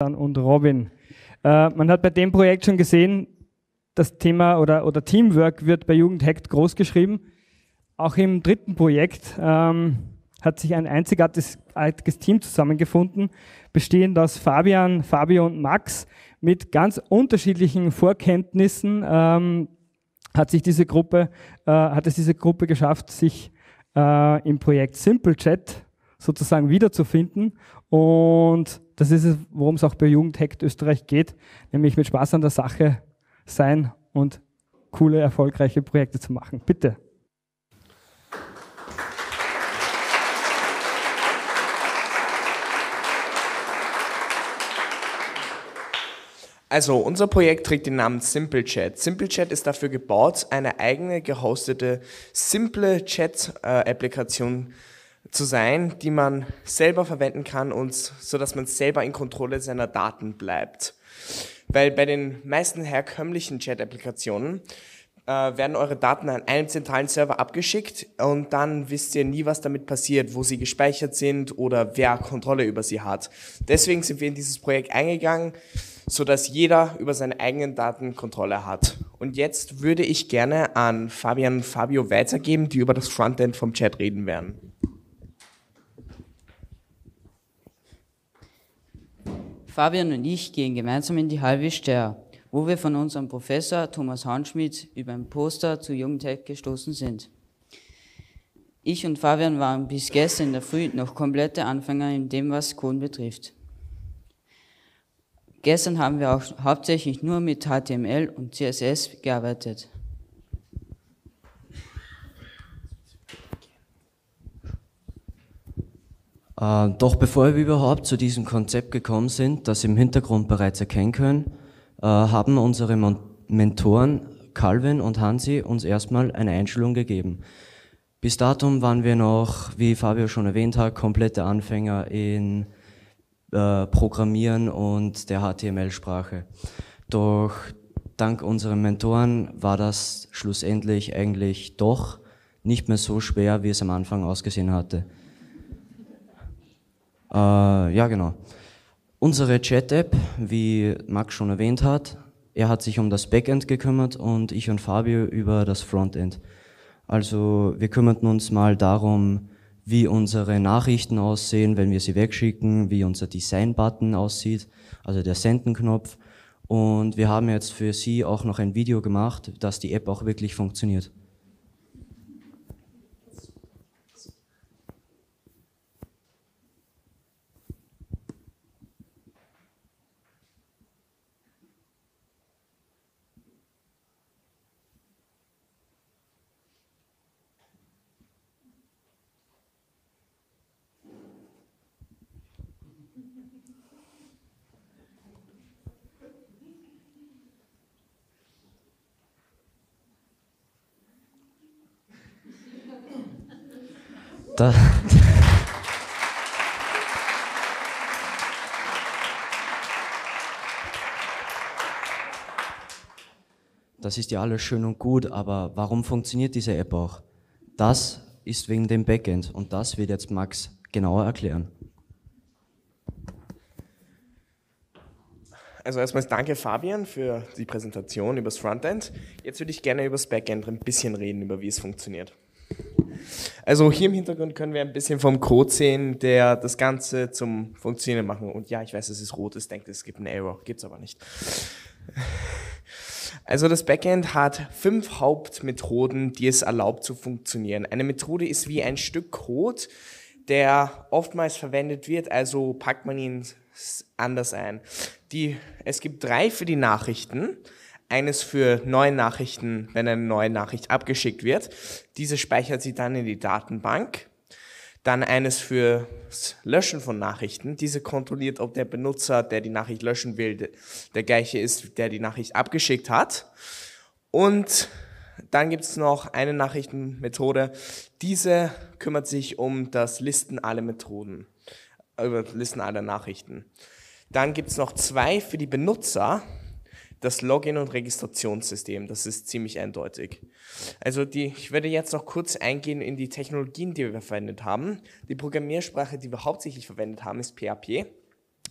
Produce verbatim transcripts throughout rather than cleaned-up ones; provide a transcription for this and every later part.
und Robin. Äh, man hat bei dem Projekt schon gesehen, das Thema oder, oder Teamwork wird bei Jugend hackt groß geschrieben. Auch im dritten Projekt ähm, hat sich ein einzigartiges Team zusammengefunden, bestehend aus Fabian, Fabio und Max. Mit ganz unterschiedlichen Vorkenntnissen ähm, hat sich diese Gruppe, äh, hat es diese Gruppe geschafft, sich äh, im Projekt Simple Chat sozusagen wiederzufinden. Und das ist es, worum es auch bei Jugend hackt Österreich geht, nämlich mit Spaß an der Sache sein und coole, erfolgreiche Projekte zu machen. Bitte. Also unser Projekt trägt den Namen Simple Chat. Simple Chat ist dafür gebaut, eine eigene gehostete simple Chat-Applikation zu sein, die man selber verwenden kann, und sodass man selber in Kontrolle seiner Daten bleibt. Weil bei den meisten herkömmlichen Chat-Applikationen äh, werden eure Daten an einem zentralen Server abgeschickt und dann wisst ihr nie, was damit passiert, wo sie gespeichert sind oder wer Kontrolle über sie hat. Deswegen sind wir in dieses Projekt eingegangen, sodass jeder über seine eigenen Daten Kontrolle hat. Und jetzt würde ich gerne an Fabian und Fabio weitergeben, die über das Frontend vom Chat reden werden. Fabian und ich gehen gemeinsam in die halbe Stair, wo wir von unserem Professor Thomas Hanschmidt über ein Poster zu Jugend hackt gestoßen sind. Ich und Fabian waren bis gestern in der Früh noch komplette Anfänger in dem, was Coden betrifft. Gestern haben wir auch hauptsächlich nur mit H T M L und C S S gearbeitet. Äh, doch bevor wir überhaupt zu diesem Konzept gekommen sind, das Sie im Hintergrund bereits erkennen können, äh, haben unsere Mon- Mentoren Calvin und Hansi uns erstmal eine Einschulung gegeben. Bis dato waren wir noch, wie Fabio schon erwähnt hat, komplette Anfänger in äh, Programmieren und der H T M L-Sprache. Doch dank unseren Mentoren war das schlussendlich eigentlich doch nicht mehr so schwer, wie es am Anfang ausgesehen hatte. Uh, ja, genau. Unsere Chat-App, wie Max schon erwähnt hat, er hat sich um das Backend gekümmert und ich und Fabio über das Frontend. Also wir kümmerten uns mal darum, wie unsere Nachrichten aussehen, wenn wir sie wegschicken, wie unser Design-Button aussieht, also der Senden-Knopf. Und wir haben jetzt für Sie auch noch ein Video gemacht, dass die App auch wirklich funktioniert. Das ist ja alles schön und gut, aber warum funktioniert diese App auch? Das ist wegen dem Backend und das wird jetzt Max genauer erklären. Also erstmal danke Fabian für die Präsentation über das Frontend. Jetzt würde ich gerne über das Backend ein bisschen reden, über wie es funktioniert. Also hier im Hintergrund können wir ein bisschen vom Code sehen, der das Ganze zum Funktionieren machen. Und ja, ich weiß, es ist rot, es denkt, es gibt einen Error, gibt es aber nicht. Also das Backend hat fünf Hauptmethoden, die es erlaubt zu funktionieren. Eine Methode ist wie ein Stück Code, der oftmals verwendet wird, also packt man ihn anders ein. Die, es gibt drei für die Nachrichten. Eines für neue Nachrichten, wenn eine neue Nachricht abgeschickt wird. Diese speichert sie dann in die Datenbank. Dann eines fürs Löschen von Nachrichten. Diese kontrolliert, ob der Benutzer, der die Nachricht löschen will, der gleiche ist, der die Nachricht abgeschickt hat. Und dann gibt es noch eine Nachrichtenmethode. Diese kümmert sich um das Listen aller Methoden, über das Listen aller Nachrichten. Dann gibt es noch zwei für die Benutzer. Das Login- und Registrationssystem, das ist ziemlich eindeutig. Also die, ich werde jetzt noch kurz eingehen in die Technologien, die wir verwendet haben. Die Programmiersprache, die wir hauptsächlich verwendet haben, ist P H P.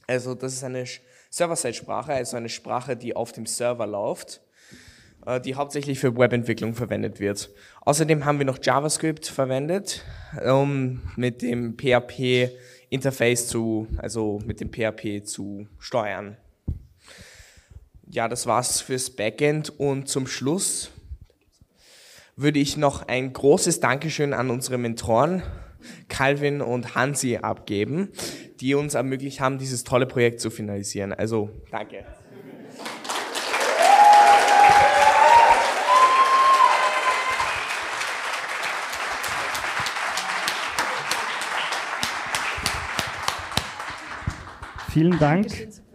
Also das ist eine Server-Side-Sprache, also eine Sprache, die auf dem Server läuft, die hauptsächlich für Webentwicklung verwendet wird. Außerdem haben wir noch JavaScript verwendet, um mit dem P H P-Interface zu, also mit dem P H P zu steuern. Ja, das war's fürs Backend und zum Schluss würde ich noch ein großes Dankeschön an unsere Mentoren Calvin und Hansi abgeben, die uns ermöglicht haben, dieses tolle Projekt zu finalisieren. Also, danke. Vielen Dank.